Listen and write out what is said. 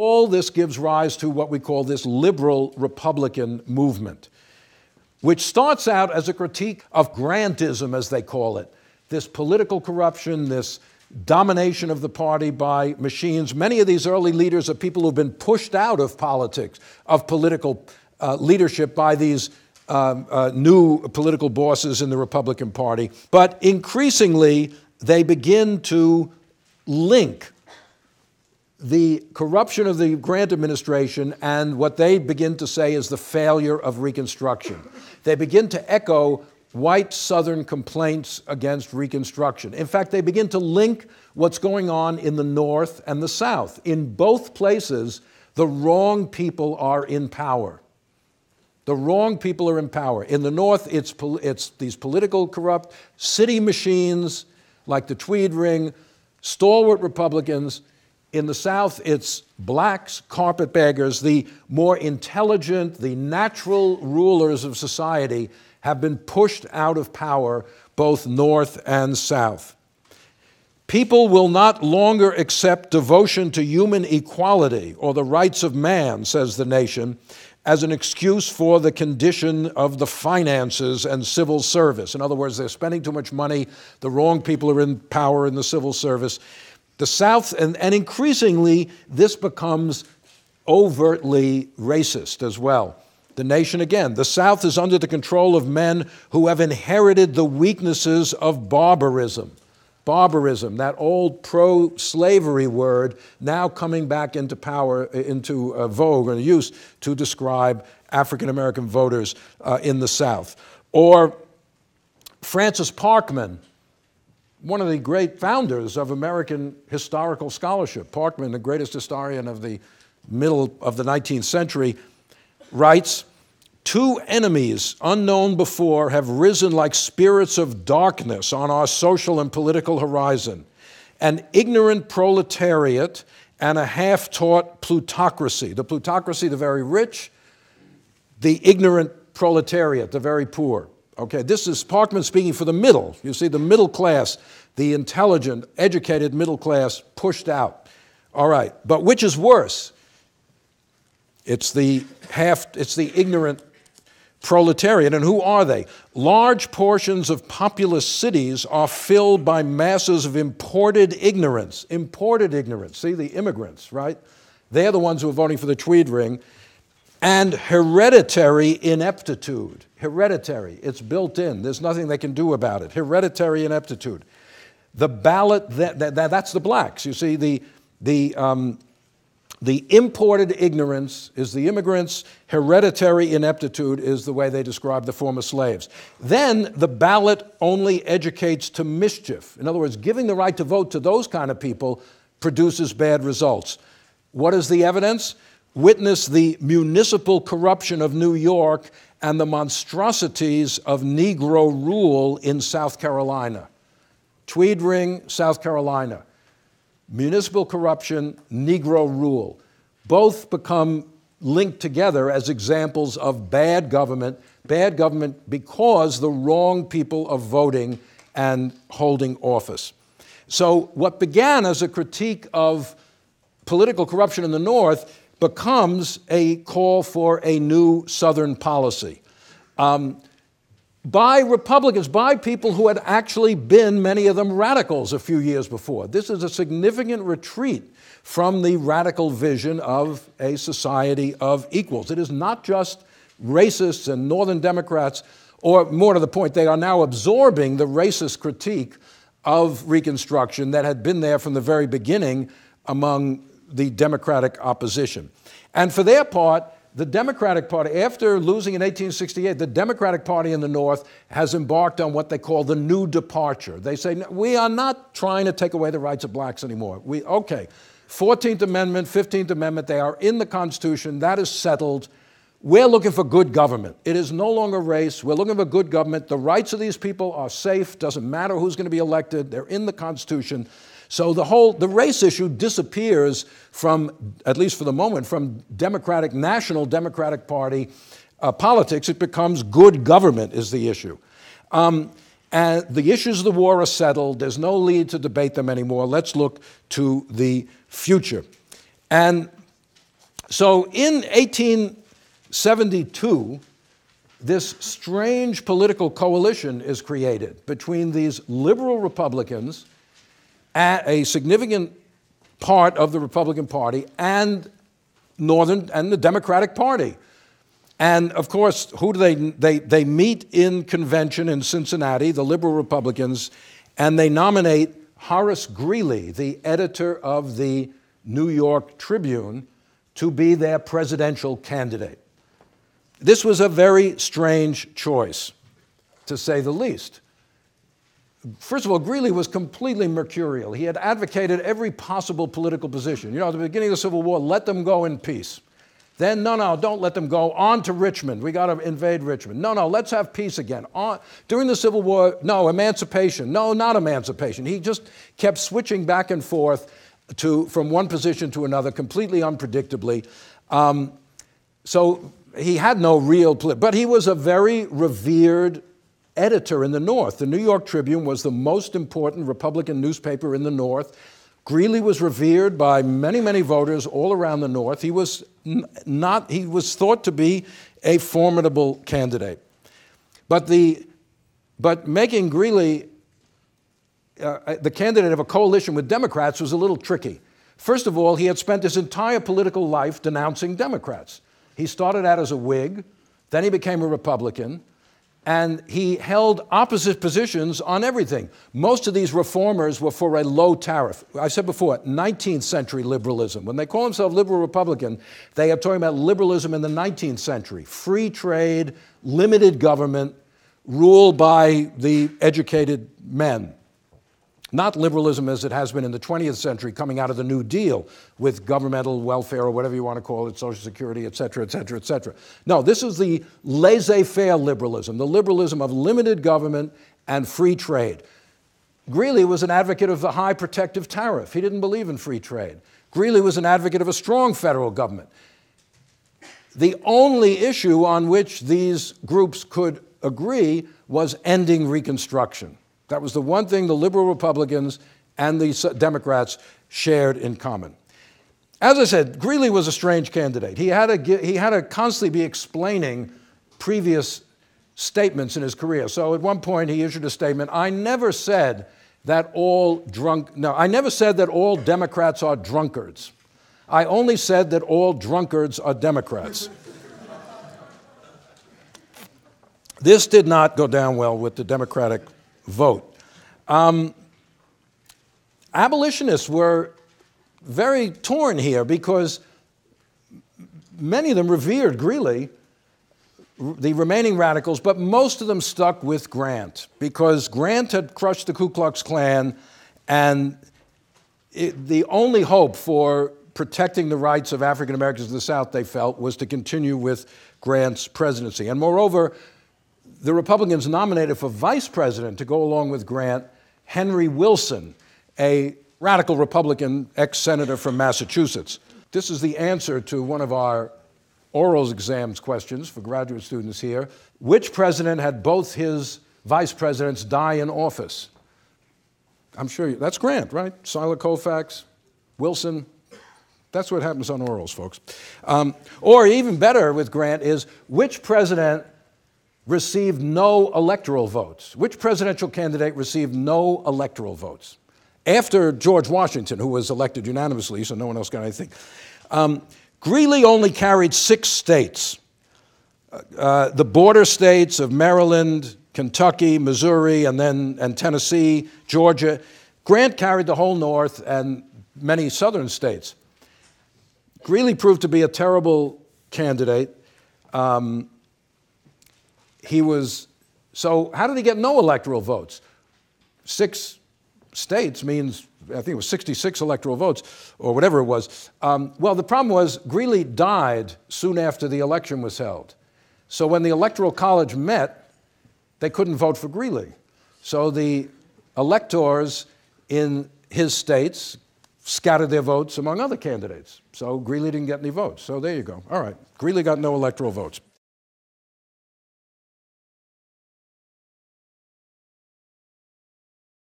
All this gives rise to what we call this liberal Republican movement, which starts out as a critique of Grantism, as they call it, this political corruption, this domination of the party by machines. Many of these early leaders are people who've been pushed out of politics, of political leadership by these new political bosses in the Republican Party. But increasingly, they begin to link the corruption of the Grant administration and what they begin to say is the failure of Reconstruction. They begin to echo white Southern complaints against Reconstruction. In fact, they begin to link what's going on in the North and the South. In both places, the wrong people are in power. The wrong people are in power. In the North, it's these political corrupt city machines like the Tweed Ring, stalwart Republicans. In the South, it's blacks, carpetbaggers. The more intelligent, the natural rulers of society have been pushed out of power, both North and South. People will not longer accept devotion to human equality or the rights of man, says the Nation, as an excuse for the condition of the finances and civil service. In other words, they're spending too much money, the wrong people are in power in the civil service. The South, and increasingly, this becomes overtly racist as well. The Nation again, the South is under the control of men who have inherited the weaknesses of barbarism. Barbarism, that old pro-slavery word, now coming back into power, into vogue and use to describe African-American voters in the South. Or Francis Parkman, one of the great founders of American historical scholarship, Parkman, the greatest historian of the middle of the 19th century, writes, "Two enemies unknown before have risen like spirits of darkness on our social and political horizon, an ignorant proletariat and a half-taught plutocracy." The plutocracy, the very rich, the ignorant proletariat, the very poor. Okay, this is Parkman speaking for the middle. You see, the middle class, the intelligent, educated middle class pushed out. All right, but which is worse? It's the ignorant proletariat. And who are they? Large portions of populous cities are filled by masses of imported ignorance. Imported ignorance. See, the immigrants, right? They're the ones who are voting for the Tweed Ring. And hereditary ineptitude. Hereditary. It's built in. There's nothing they can do about it. Hereditary ineptitude. The ballot, that's the blacks. You see, the imported ignorance is the immigrants, hereditary ineptitude is the way they describe the former slaves. Then the ballot only educates to mischief. In other words, giving the right to vote to those kind of people produces bad results. What is the evidence? Witness the municipal corruption of New York and the monstrosities of Negro rule in South Carolina. Tweed Ring, South Carolina. Municipal corruption, Negro rule. Both become linked together as examples of bad government because the wrong people are voting and holding office. So what began as a critique of political corruption in the North becomes a call for a new Southern policy. By Republicans, by people who had actually been, many of them, radicals a few years before. This is a significant retreat from the radical vision of a society of equals. It is not just racists and Northern Democrats, or more to the point, they are now absorbing the racist critique of Reconstruction that had been there from the very beginning among the Democratic opposition. And for their part, the Democratic Party, after losing in 1868, the Democratic Party in the North has embarked on what they call the new departure. They say, we are not trying to take away the rights of blacks anymore. Okay, 14th Amendment, 15th Amendment, they are in the Constitution, that is settled. We're looking for good government. It is no longer race, we're looking for good government. The rights of these people are safe, doesn't matter who's going to be elected, they're in the Constitution. So the race issue disappears from, at least for the moment, from Democratic, national Democratic Party politics. It becomes good government is the issue. And the issues of the war are settled. There's no need to debate them anymore. Let's look to the future. And So in 1872, this strange political coalition is created between these liberal Republicans, a significant part of the Republican Party, and Northern and the Democratic Party. And of course, who do they meet in convention in Cincinnati, the liberal Republicans, and they nominate Horace Greeley, the editor of the New York Tribune, to be their presidential candidate. This was a very strange choice, to say the least. First of all, Greeley was completely mercurial. He had advocated every possible political position. You know, at the beginning of the Civil War, let them go in peace. Then, no, no, don't let them go. On to Richmond. We got to invade Richmond. No, no, let's have peace again. During the Civil War, no, emancipation. No, not emancipation. He just kept switching back and forth from one position to another, completely unpredictably. So he had no real but he was a very revered editor in the North. The New York Tribune was the most important Republican newspaper in the North. Greeley was revered by many, many voters all around the North. He was he was thought to be a formidable candidate. But making Greeley the candidate of a coalition with Democrats was a little tricky. First of all, he had spent his entire political life denouncing Democrats. He started out as a Whig, then he became a Republican, and he held opposite positions on everything. Most of these reformers were for a low tariff. I said before, 19th century liberalism. When they call themselves liberal Republican, they are talking about liberalism in the 19th century. Free trade, limited government, rule by the educated men. Not liberalism as it has been in the 20th century, coming out of the New Deal with governmental welfare or whatever you want to call it, Social Security, et cetera, et cetera, et cetera. No, this is the laissez-faire liberalism, the liberalism of limited government and free trade. Greeley was an advocate of the high protective tariff. He didn't believe in free trade. Greeley was an advocate of a strong federal government. The only issue on which these groups could agree was ending Reconstruction. That was the one thing the liberal Republicans and the Democrats shared in common. As I said, Greeley was a strange candidate. He had to constantly be explaining previous statements in his career. So at one point he issued a statement, I never said that all Democrats are drunkards. I only said that all drunkards are Democrats. This did not go down well with the Democratic vote. Abolitionists were very torn here because many of them revered Greeley, the remaining radicals, but most of them stuck with Grant because Grant had crushed the Ku Klux Klan, and the only hope for protecting the rights of African Americans in the South, they felt, was to continue with Grant's presidency. And moreover, the Republicans nominated for vice president to go along with Grant, Henry Wilson, a radical Republican ex-senator from Massachusetts. This is the answer to one of our orals exams questions for graduate students here. Which president had both his vice presidents die in office? I'm sure that's Grant, right? Silas Colfax, Wilson. That's what happens on orals, folks. Or even better with Grant is which president received no electoral votes? Which presidential candidate received no electoral votes? After George Washington, who was elected unanimously, so no one else got anything. Greeley only carried 6 states. The border states of Maryland, Kentucky, Missouri, and Tennessee, Georgia. Grant carried the whole North and many southern states. Greeley proved to be a terrible candidate. So how did he get no electoral votes? 6 states means, I think it was 66 electoral votes, or whatever it was. Well, the problem was Greeley died soon after the election was held. So when the Electoral College met, they couldn't vote for Greeley. So the electors in his states scattered their votes among other candidates. So Greeley didn't get any votes. So there you go. All right, Greeley got no electoral votes.